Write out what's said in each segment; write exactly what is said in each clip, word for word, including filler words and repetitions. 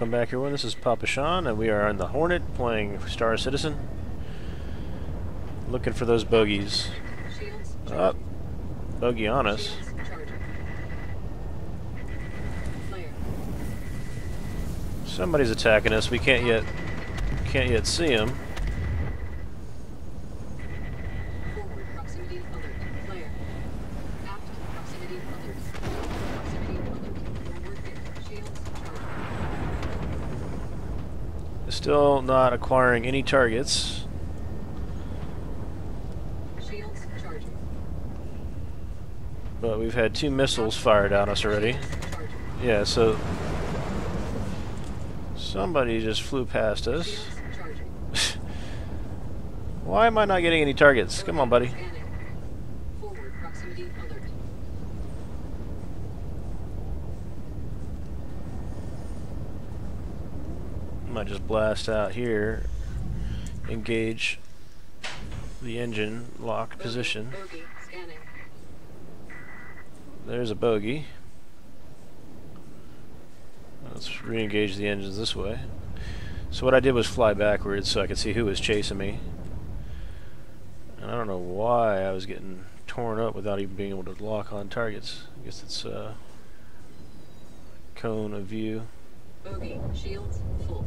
welcome back everyone. This is Papa Sean and we are on the Hornet playing Star Citizen. Looking for those bogeys. Uh, bogey on us. Somebody's attacking us. We can't yet can't yet see him. Still not acquiring any targets. Shields charging. But we've had two missiles fired at us already. Yeah, so somebody just flew past us. Why am I not getting any targets? Come on, buddy. Might just blast out here, engage the engine, lock position. There's a bogey. Let's re-engage the engines this way. So what I did was fly backwards so I could see who was chasing me. And I don't know why I was getting torn up without even being able to lock on targets. I guess it's a uh, cone of view. Bogey, shields full.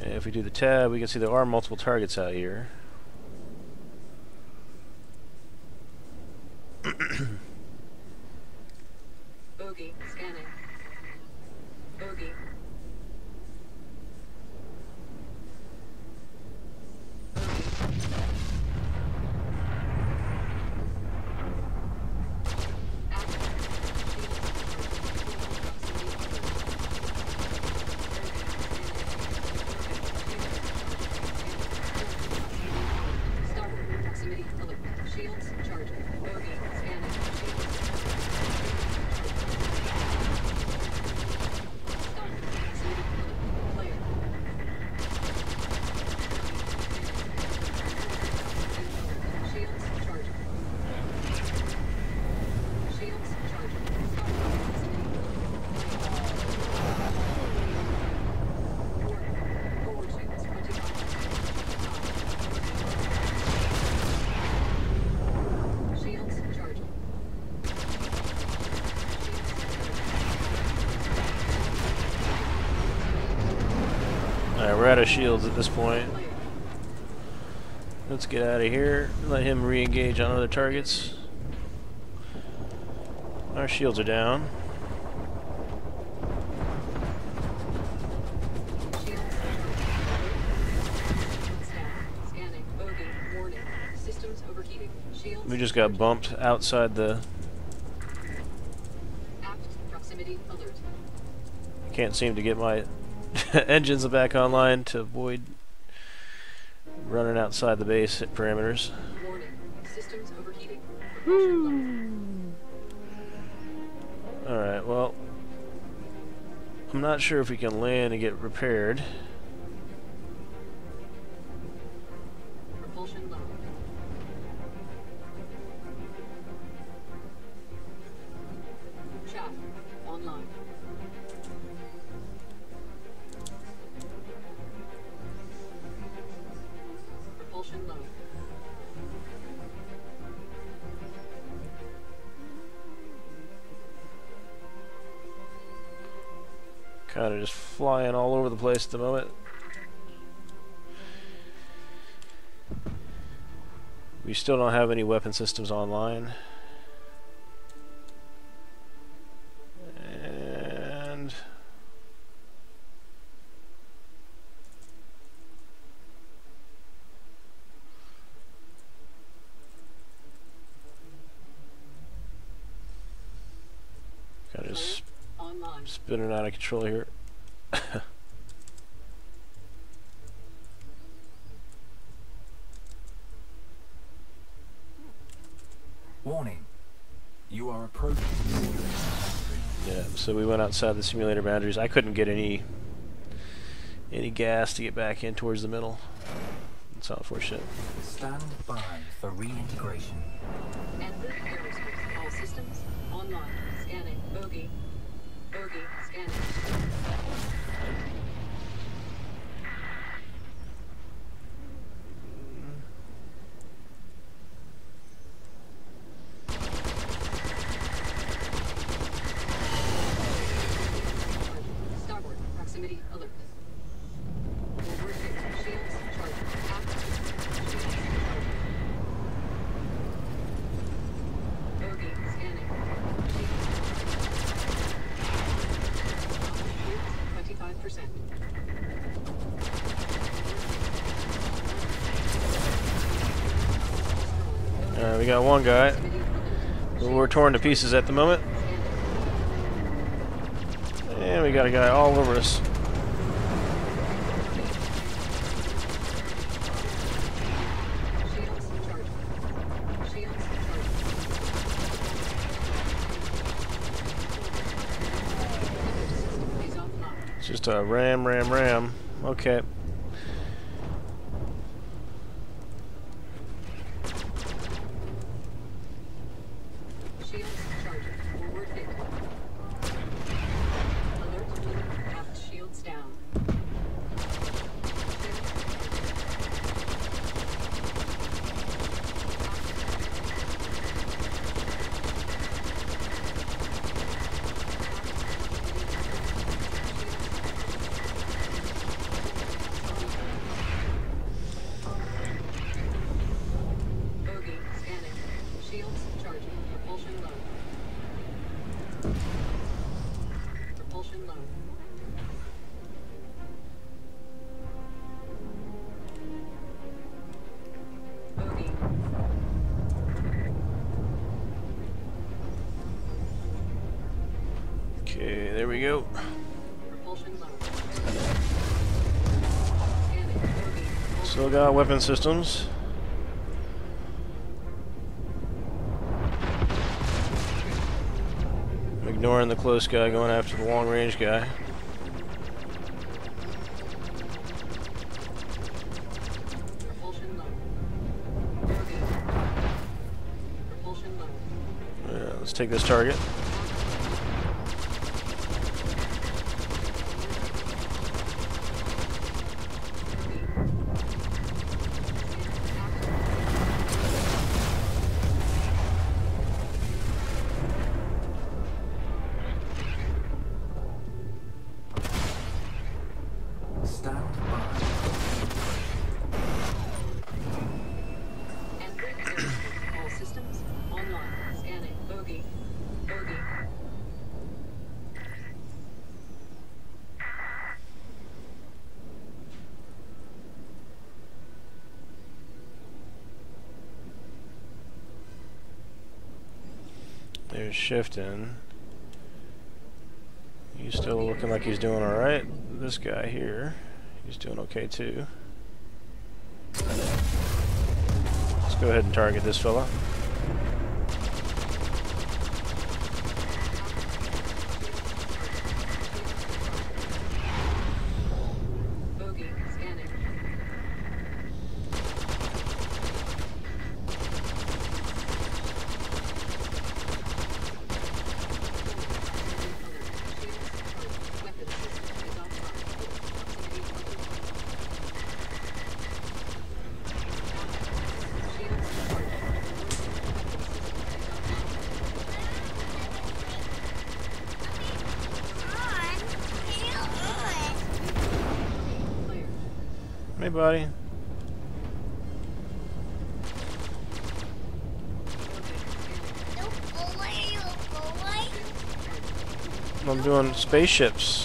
And if we do the tab, we can see there are multiple targets out here. Bogey, scanning. Bogey. We're out of shields at this point. Let's get out of here. Let him re-engage on other targets. Our shields are down. We just got bumped outside the... I can't seem to get my... engines are back online to avoid running outside the base at parameters. Warning. Systems overheating. Alright, well, I'm not sure if we can land and get repaired. Propulsion low. Chat online. Kind of just flying all over the place at the moment. We still don't have any weapon systems online. And kind of just spinning out of control here. Warning. You are approaching the simulator boundaries. Yeah, so we went outside the simulator boundaries. I couldn't get any any gas to get back in towards the middle. software shit. Stand by for reintegration. And this is all systems online. Scanning. Bogey. Bogey. Scanning. We got one guy. We're torn to pieces at the moment. And we got a guy all over us. It's just a ram, ram, ram. Okay. Okay, there we go. Still got weapon systems. Ignoring the close guy, going after the long range guy. Yeah, let's take this target. There's shifting. He's still looking like he's doing alright. This guy here, he's doing okay too. Let's go ahead and target this fella. Hey, buddy. I'm doing spaceships.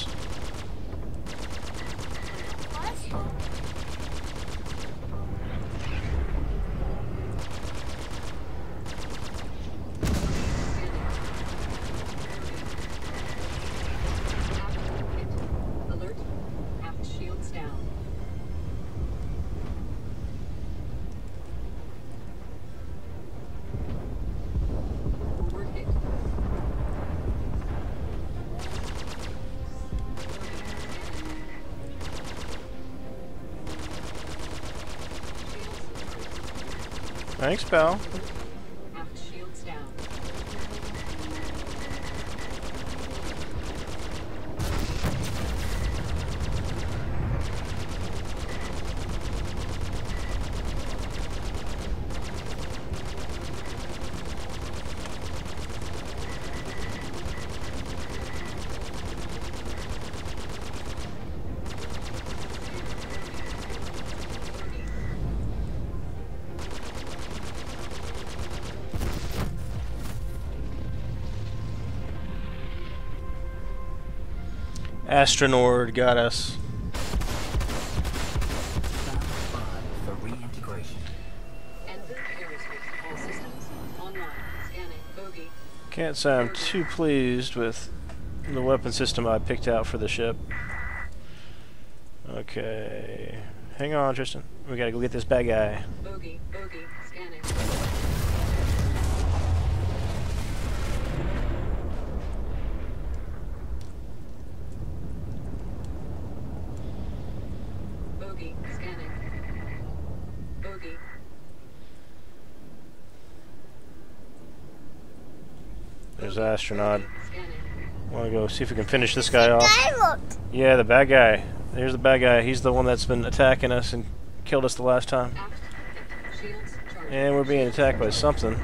Thanks, pal. Astronaut got us. For reintegration. Can't say I'm too pleased with the weapon system I picked out for the ship. Okay. Hang on, Tristan. We gotta go get this bad guy. Bogey, bogey, scanning. There's Astronaut. Want to go see if we can finish this guy off? Yeah, the bad guy. Here's the bad guy. He's the one that's been attacking us and killed us the last time. And we're being attacked by something.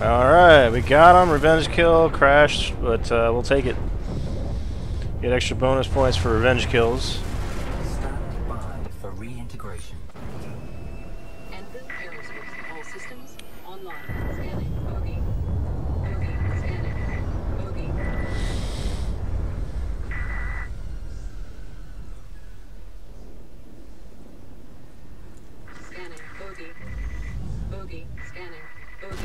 Alright, we got him. Revenge kill, crashed, but uh, we'll take it. Get extra bonus points for revenge kills. Stand by for reintegration. All systems online. Scanning. Bogey. Bogey. Scanning. Bogey. Scanning. Bogey. Bogey. Scanning. Bogey.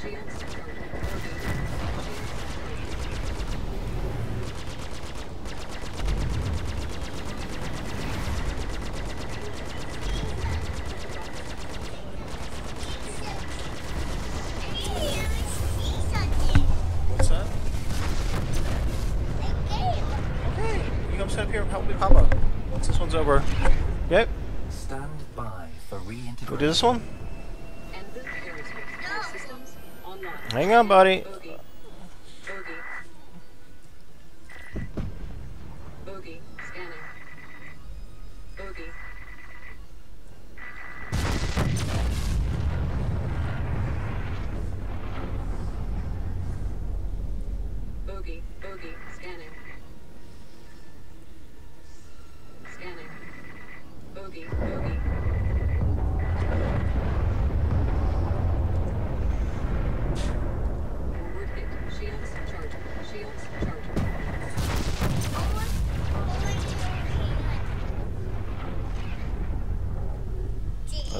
Shields. Stand by for reintegration. Go do this one. Hang on, buddy. Bogey. Bogey. Bogey. Scanning. Bogey. Bogey. Bogey. Scanning. Scanning. Bogey. Bogey.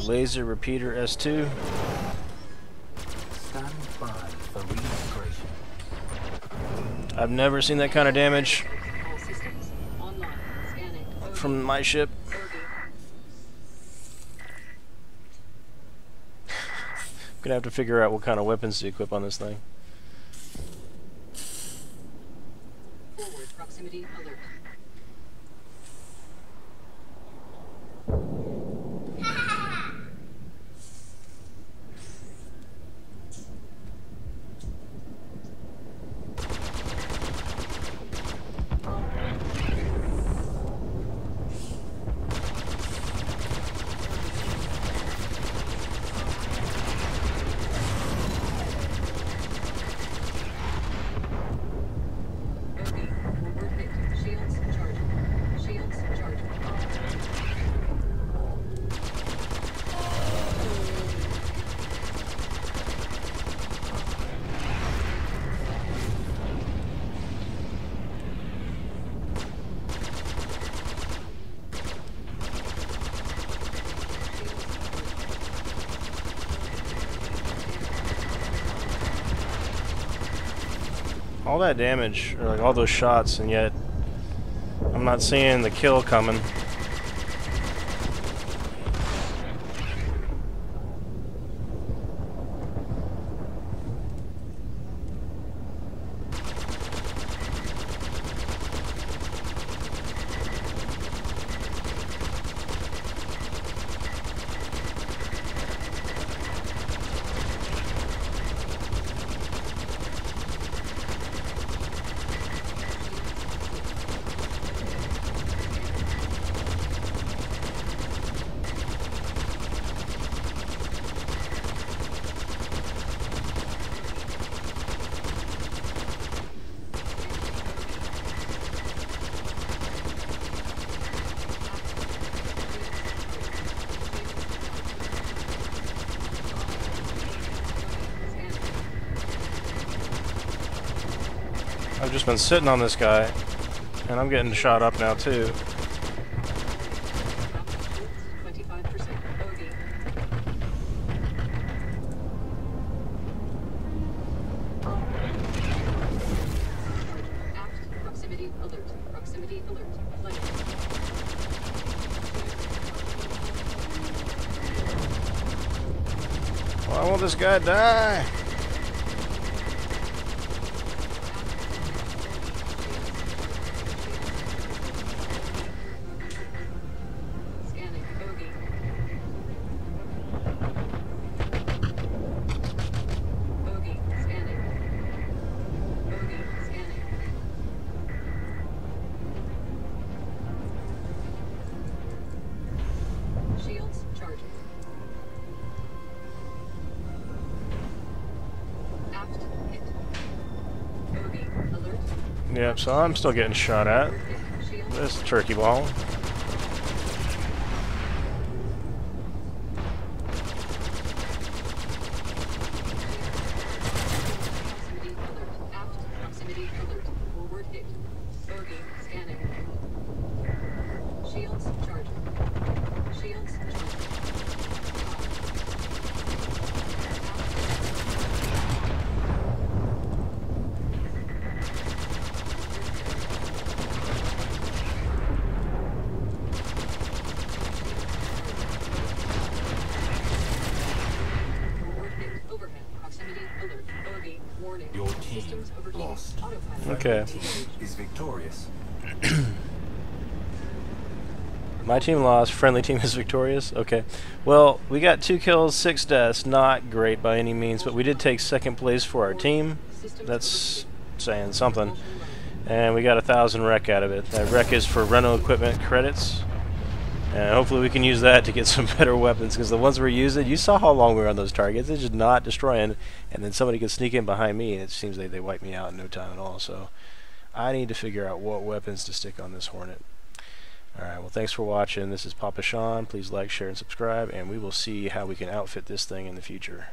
Laser repeater S two. Stand by for reintegration. I've never seen that kind of damage from my ship. I'm gonna have to figure out what kind of weapons to equip on this thing. Forward proximity alert. All that damage, or like all those shots, and yet I'm not seeing the kill coming. I've just been sitting on this guy, and I'm getting shot up now too. Why won't this guy die? Yep, so I'm still getting shot at. This turkey ball. Your team lost. Okay. Team is victorious. My team lost. Friendly team is victorious. Okay. Well, we got two kills, six deaths. Not great by any means, but we did take second place for our team. That's saying something. And we got a thousand rec out of it. That rec is for rental equipment credits. And hopefully we can use that to get some better weapons, because the ones we're using, you saw how long we were on those targets. It's just not destroying. And then somebody could sneak in behind me, and it seems like they wipe me out in no time at all. So I need to figure out what weapons to stick on this Hornet. Alright, well, thanks for watching. This is Papa Sean. Please like, share, and subscribe, and we will see how we can outfit this thing in the future.